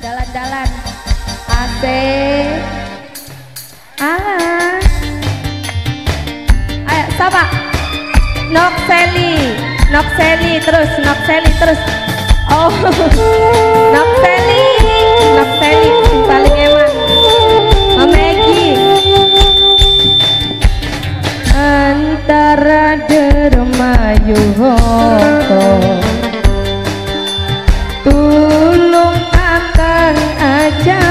Jalan-jalan asik. Ayo sama Nokseli, Nokseli terus, Nokseli terus. Oh Nokseli, Nokseli paling enak. Memegi antara dermayu hoto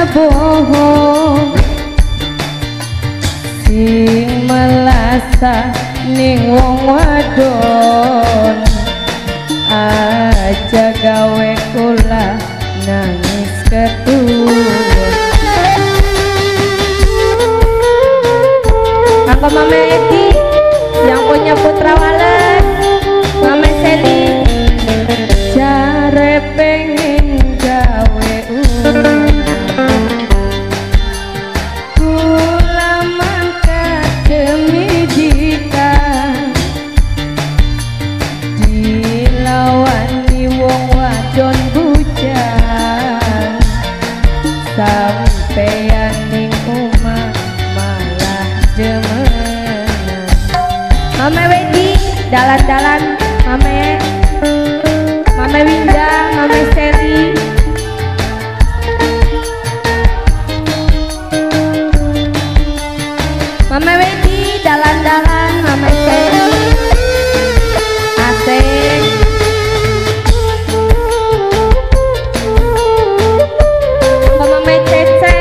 bohong sing melasa ning wong wadon aja gawe kula nangis ketuwon apa Mama Eki yang punya Putra Walet Mama Seli jare pengen gawe jalan-jalan Mame, Mame Winda, Mame Seri. Mame Wedi, jalan-jalan Mame Seri. Asik. Mame Cece.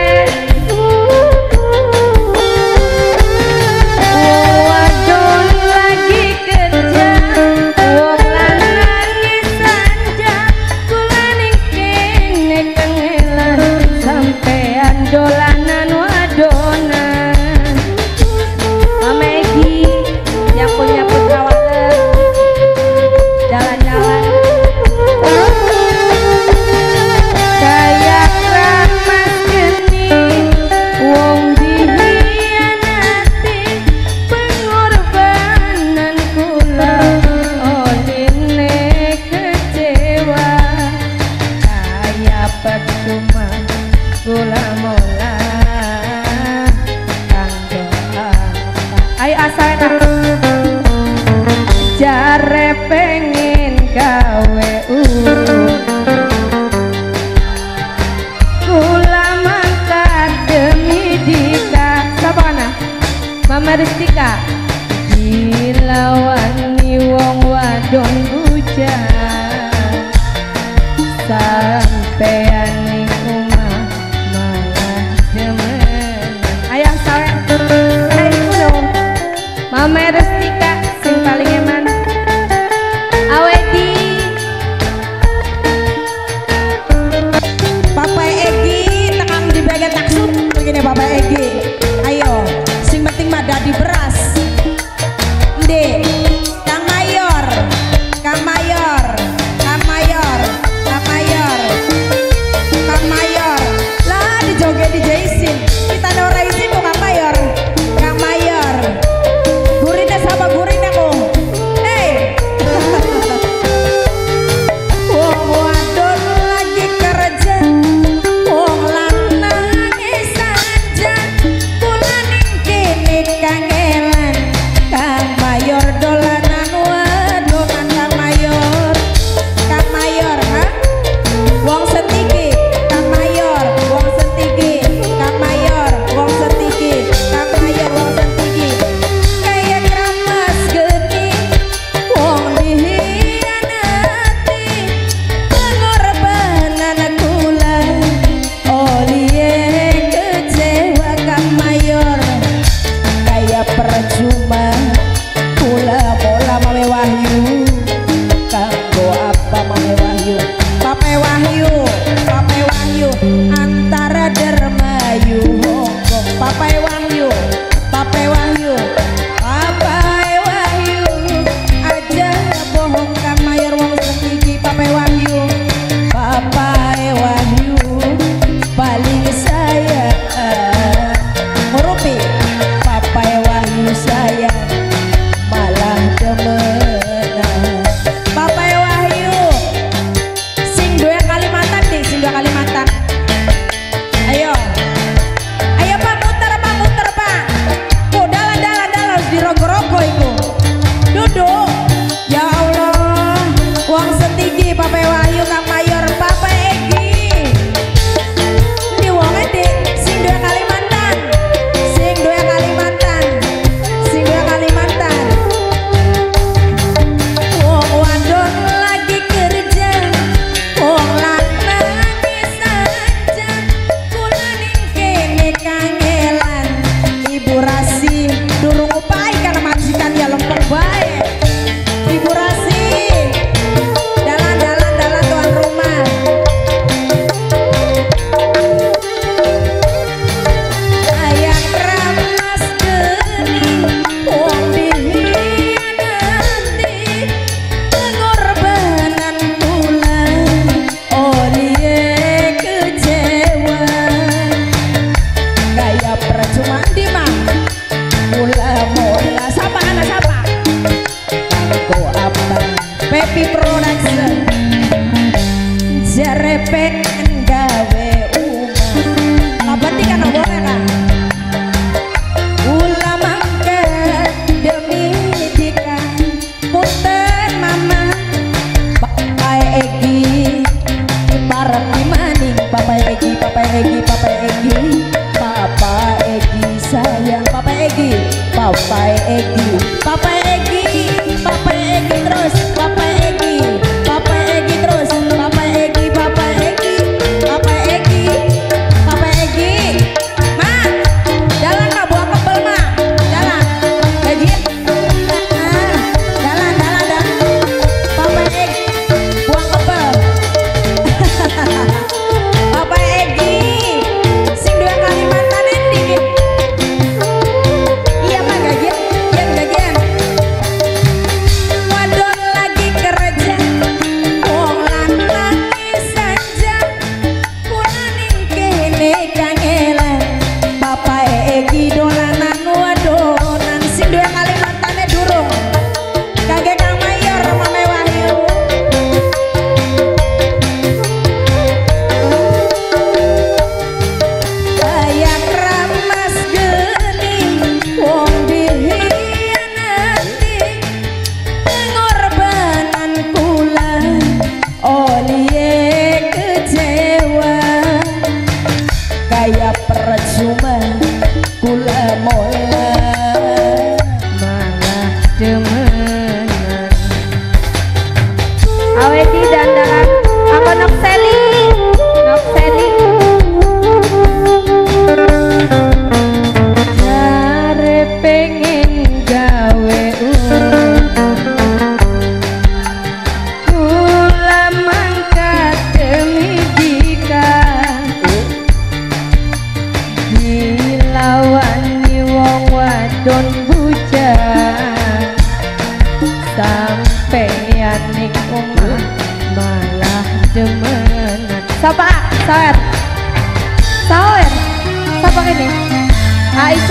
Maristika dilawani wong wadon bujang sampean ning omah malah demen ayah sawer hey dong Mama Ristika sing paling eman awedi Papa Egi tekan di bagian taksub begini Papa Egi ayo penting mah dadi beras.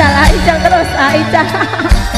Aisyah terus, Aisyah.